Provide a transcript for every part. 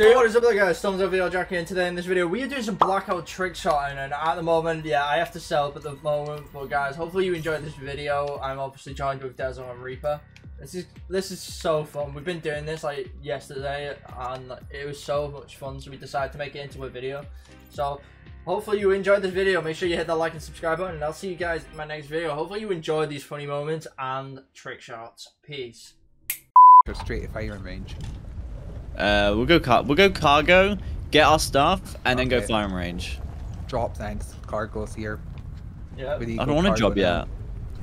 So what is up guys, StormzLV Jack here, and today in this video we are doing some blackout trick shotting, and at the moment, yeah, I have to sell at the moment, but guys, hopefully you enjoyed this video. I'm obviously joined with Dezoh and Reaper. This is so fun. We've been doing this like yesterday and it was so much fun, so we decided to make it into a video. So hopefully you enjoyed this video. Make sure you hit the like and subscribe button, and I'll see you guys in my next video. Hopefully you enjoyed these funny moments and trick shots. Peace. Go straight if I am in range. We'll go cargo, get our stuff, and then go firing range. Drop thanks. Cargo's here. Yeah. I don't want to drop yet.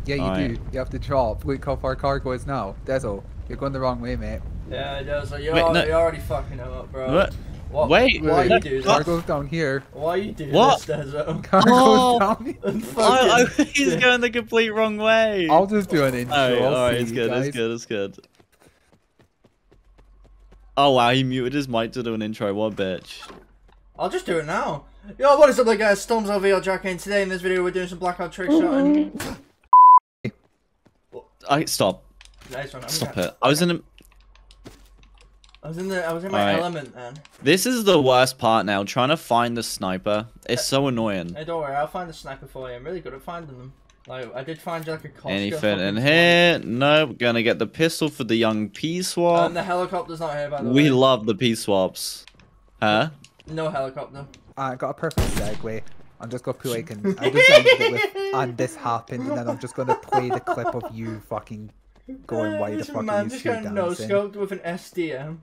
Yeah, you do. You have to drop. Look how far cargo is now. Dezoh, you're going the wrong way, mate. Yeah, Dezoh, you're already fucking him up, bro. What? What? Wait, why you do this? Cargo's down here. Why are you doing this, Dezoh? Cargo's down here. He's going the complete wrong way. I'll just do an intro. Alright, it's good, it's good, it's good. Oh wow, he muted his mic to do an intro, what a bitch. I'll just do it now. Yo, what is up guys, StormzLV Jack, and today in this video we're doing some blackout trick shotting. Stop. Nice one, Stop it. I was in my element then. This is the worst part now, trying to find the sniper. It's so annoying. Hey, don't worry, I'll find the sniper for you. I'm really good at finding them. Like, I did find like a Koshka. Anything in here? No, we're gonna get the pistol for the young P-swap. And the helicopter's not here, by the way. We love the P-swaps. Huh? No helicopter. I got a perfect segue. I'm just gonna play and this happened, and then I'm just gonna play the clip of you fucking going wide the fucking man just got no-scoped with an SDM.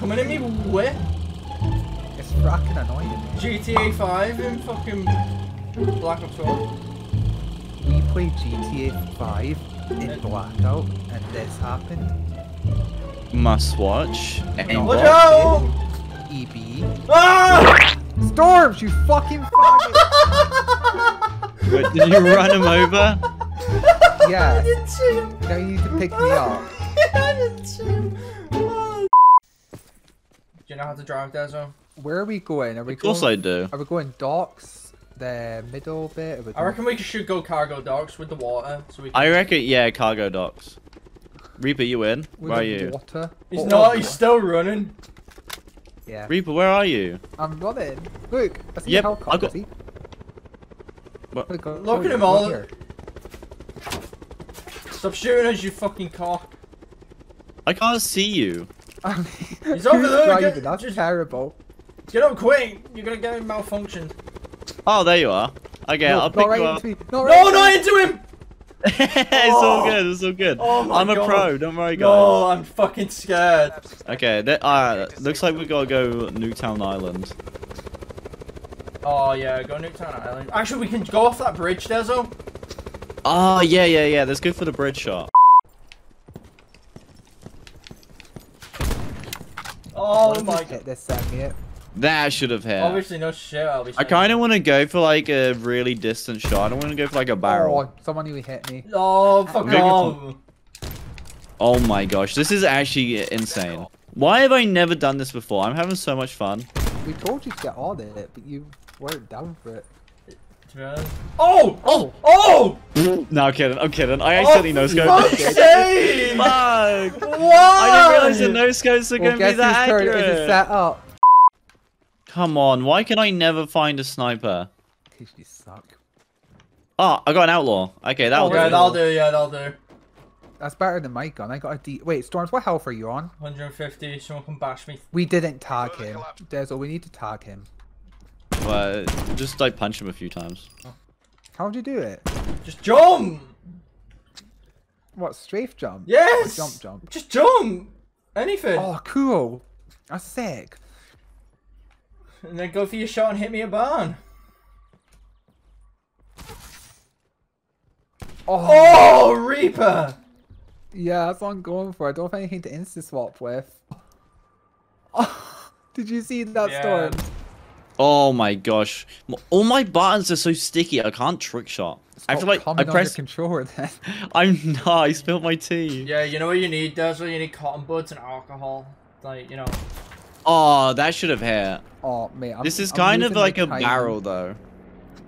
Coming at me with? It's fracking annoying. GTA 5 and fucking Black Ops 4. We played GTA 5 in Blackout and this happened. Must watch. Watch out! EB. Ah! Storms, you fucking faggot! Wait, did you run him over? Yeah. Now you need to pick me up. Do you know how to drive, Dezoh? Where are we going? Are we going? I do. Are we going docks? The middle bit? I reckon we should go cargo docks with the water. So we can... I reckon, yeah, cargo docks. Reaper, you in? With where are you? Water? He's not, he's still running. Yeah. Reaper, where are you? I'm running. Look, I see a helicopter. Look at him all. Here. Stop shooting us, you fucking cock. I can't see you. He's over there. That's just terrible. Get up quick! You're gonna get malfunctioned. Oh, there you are. Okay, no, I'll pick you up. Not into him! It's all good, it's all good. Oh my God. A pro, don't worry guys. No, I'm fucking scared. Okay, looks like we gotta go Nuketown Island. Oh yeah, go Nuketown Island. Actually, we can go off that bridge, Dezoh. Oh, yeah, that's good for the bridge shot. Oh my God. This yet. That should have hit. Obviously, no shit. I kind of want to go for like a really distant shot. I don't want to go for like a barrel. Oh, someone who hit me. Oh, fuck off. Oh my gosh. This is actually insane. Why have I never done this before? I'm having so much fun. We told you to get on it, but you weren't down for it. Oh! Oh! Oh! No, I'm kidding. I accidently no-scoped. Fuck! What? I didn't realize the no-scopes were going to be that accurate. Is it set up? Come on, why can I never find a sniper? Because you suck. Oh, I got an outlaw. Okay, that'll do. Yeah, that'll do, That's better than my gun. I got a D. Wait, Storms, what health are you on? 150, someone can bash me. We didn't tag him. Dezoh, we need to tag him. But just like punch him a few times. How'd you do it? Just jump! What, strafe jump? Yes! Or jump. Just jump! Anything! Oh, cool! That's sick. And then go for your shot and hit me a barn. Oh, Reaper! Yeah, that's what I'm going for. I don't have anything to insta-swap with. Oh, did you see that Storm? Oh my gosh. All my buttons are so sticky, I can't trick shot. I feel like I press controller then. I spilled my tea. Yeah, you know what you need, Dezoh? You need cotton buds and alcohol. Like, you know. Oh, that should have hit. Oh, mate. This is kind of like a barrel though.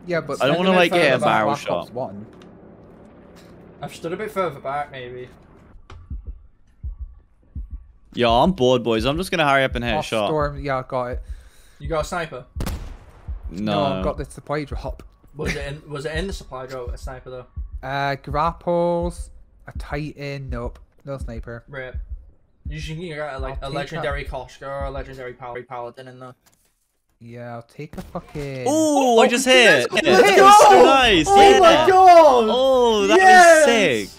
Yeah, but I don't want to like hit a barrel shot. I've stood a bit further back maybe. Yo, I'm bored, boys. I'm just gonna hurry up and hit a shot. Storm. Yeah, I got it. You got a sniper? No, I've got the supply drop. Was it in the supply drop? A sniper though. Grapples, a Titan. Nope, no sniper. Rip. Usually you got like a legendary Koshka or a legendary Paladin in there. Yeah, I'll take a fucking. Ooh, oh, I just hit. Let's go! So nice. Oh yeah. My god! Oh, that was sick.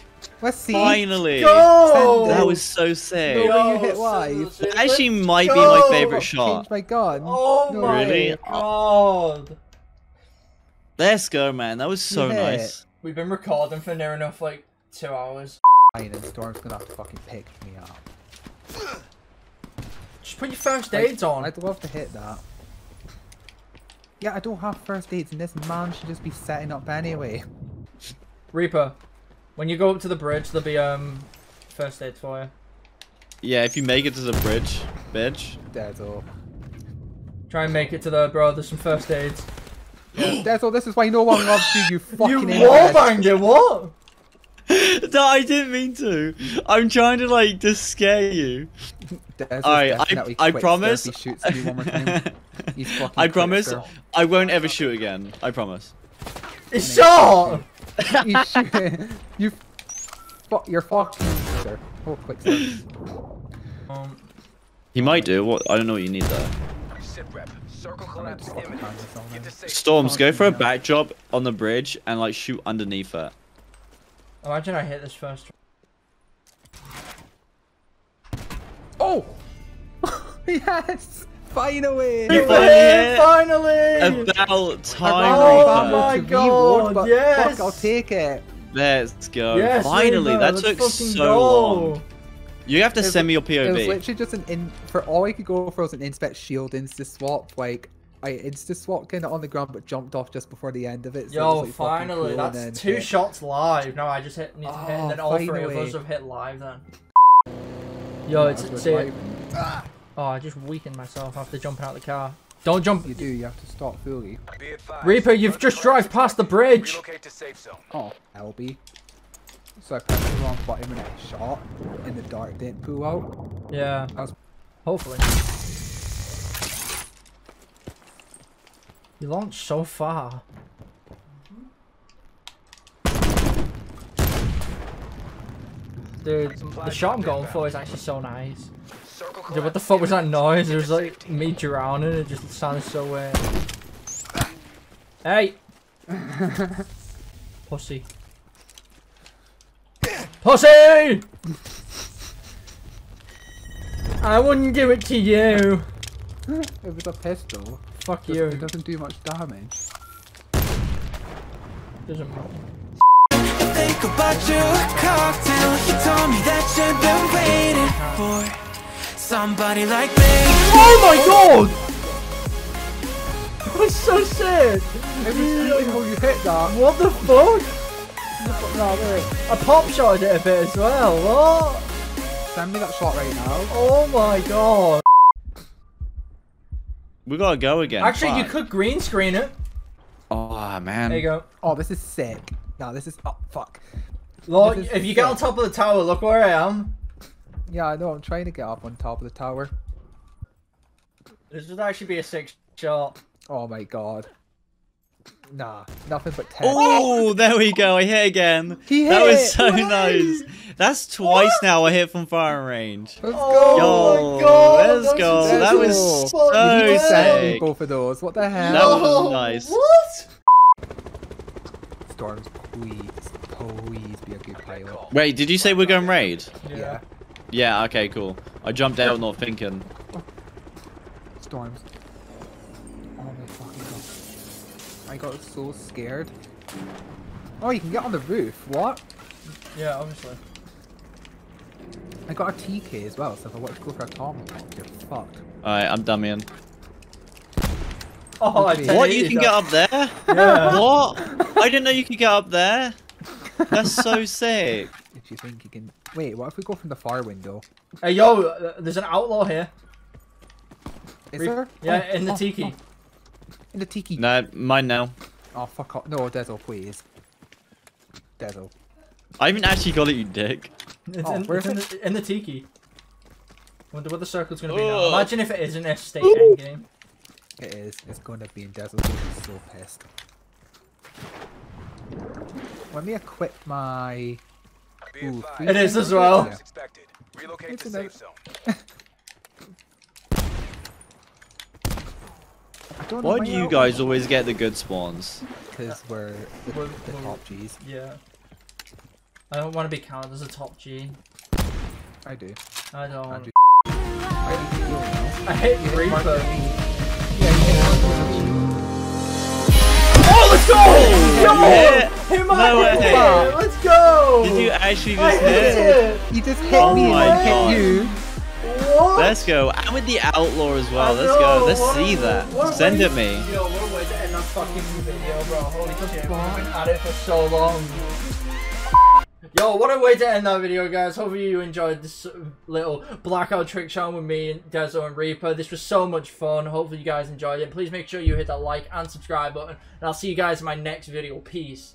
Let's see. Finally. Go! That was so sick. You hit live. That actually might be my favorite shot. My god. Oh my really? God. Let's go, man. That was so nice. We've been recording for near enough like 2 hours. And Storm's gonna have to fucking pick me up. Just put your first aids on. I'd love to hit that. Yeah, I don't have first aids, and this man should just be setting up anyway. Reaper, when you go up to the bridge, there'll be first aid for you. Yeah, if you make it to the bridge, bitch. Dezoh. Try and make it to the bro. There's some first aids. Yeah, Dezoh, this is why no one loves you. You fucking. You wallbanged it. What? No, I didn't mean to. I'm trying to like just scare you. Alright, I promise. I promise. I won't ever shoot again. I promise. It's shot. You fuck. You're fucked, sir. Oh, quick. He might do. What? I don't know what you need there. Storms, go for a back drop on the bridge and like shoot underneath it. Imagine I hit this first. Oh! Yes! Finally! Finally! About time. Oh my god! Yes! Fuck, I'll take it. Let's go. Yes, finally! That took so long. You have to send me your POV. It was literally just an all I could go for was an inspect shield insta swap. Like I insta swapped in on the ground, but jumped off just before the end of it. So yo, like finally! Cool, that's two shots live. No, I just need to hit, and then all three of us have hit live then. Yo, it's oh, I just weakened myself after jumping out the car. Don't jump. You do. You have to stop fully. Reaper, you've just drive past the bridge. Oh, LB. So I pressed the wrong button when I shot, and the dart didn't pull out. Yeah. I was hopefully. You launched so far. Dude, the shot I'm going for is actually so nice. Dude, what the fuck was that noise? It was like me drowning. It just sounded so weird. Hey! Pussy. Pussy! I wouldn't give it to you. It was a pistol. Fuck you. It doesn't do much damage. Doesn't matter. Think about your cocktail. You told me that you've been waiting for somebody like me. Oh my god! That was so sad. Every single you hit that. What the fuck? No, wait. I pop shot it a bit as well. What? Send me that shot right now. Oh my god. We gotta go again. Actually, you could green screen it. Oh man. There you go. Oh, this is sick. No, this is. Oh fuck. Look, if you get on top of the tower, look where I am. Yeah, I know. I'm trying to get up on top of the tower. This would actually be a sick shot. Oh my god. Nah, nothing but 10. Oh, there we go. I hit again. That was so nice. That's twice now I hit from firing range. Let's go. Yo, my god, let's go. That was so sick. Both of those. What the hell? That was nice. What? Storms, please be a good pilot. Wait, did you say we're going raid? Yeah. Yeah, okay, cool. I jumped out not thinking. Storms. Oh my fucking god. I got so scared. Oh, you can get on the roof. What? Yeah, obviously. I got a TK as well, so if I want to go for a Tom, you're fucked. Alright, I'm dummying. Oh, what? You can get up there? Yeah. What? I didn't know you could get up there. That's so sick. If you think you can. Wait, what if we go from the far window? Hey, yo, there's an outlaw here. Is there? Yeah, in the tiki. In the tiki. No, mine now. Oh, fuck off. No, Dezoh, please. Dezoh. I haven't actually got it, you dick. It's in the tiki. Wonder what the circle's gonna be now. Imagine if it is an estate endgame. It is. It's gonna be in Dezoh. He's so pissed. Let me equip my. Ooh, it is as well. Relocate to safe zone. Why do you guys always get the good spawns? Because we're the top G's. Yeah. I don't want to be counted as a top G. I do. I don't. I hit Reaper. Oh, let's go! Come on! Let's go! Did you actually just hit? You just hit me and hit you. What? Let's go. I'm with the Outlaw as well. Let's go. Let's see that. Send it me. Yo, what a way to end that fucking video, bro. Holy shit. We've been at it for so long. Yo, what a way to end that video, guys. Hopefully you enjoyed this little Blackout trick shot with me and Dezoh and Reaper. This was so much fun. Hopefully you guys enjoyed it. Please make sure you hit that like and subscribe button. And I'll see you guys in my next video. Peace.